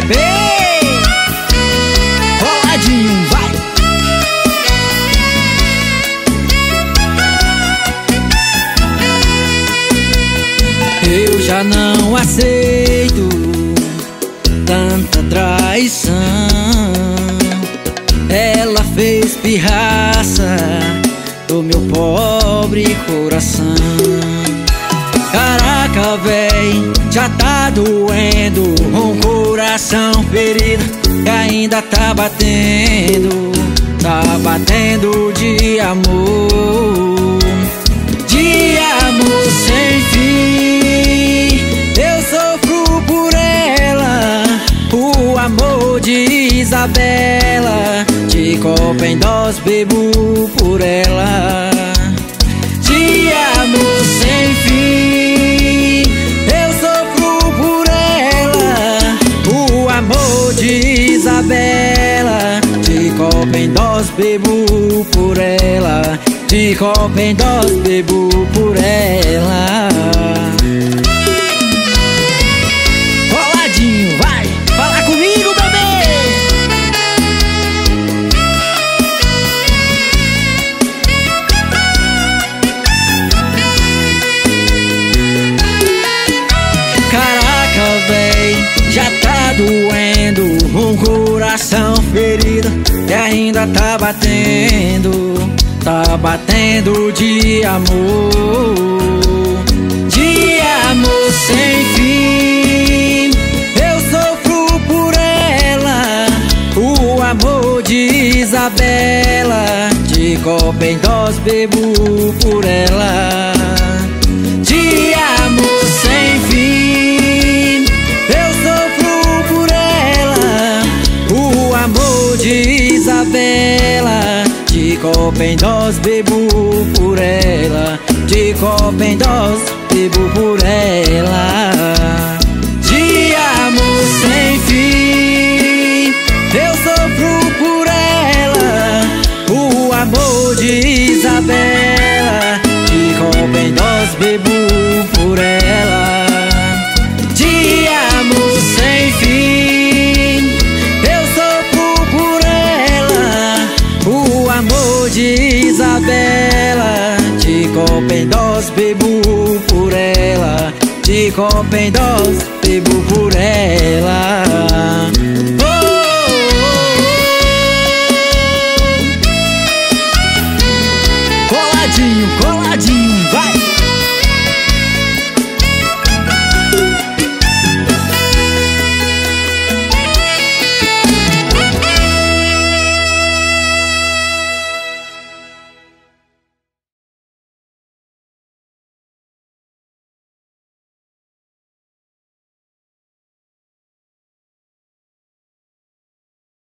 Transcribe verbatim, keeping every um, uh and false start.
bebê. Roladinho, vai. Eu já não aceito tanta traição. Ela fez pirraça do meu pobre coração. Caraca, véi, já tá doendo um coração ferido que ainda tá batendo, tá batendo de amor, de amor sem fim. Eu sofro por ela, o amor de Isabela. De copo em dose bebo por ela, de amor sem fim. Bebo por ela, de copo em dose, bebo por ela. Coladinho, vai, fala comigo, bebê. Caraca, véi, já tá doendo um coração ferido que ainda tá batendo, tá batendo de amor, de amor sem fim. Eu sofro por ela, o amor de Isabela. De copo em dose bebo por ela, de amor sem fim. Isabela, de copo em dose bebo por ela, de copo em dose bebo por ela, de amor sem fim. Eu sofro por ela, o amor de Isabela, de copo em dose bebo por ela, de amor sem fim. De Isabela, de copo em dose bebo por ela, de copo em dose bebo por ela. Oh! Coladinho, coladinho.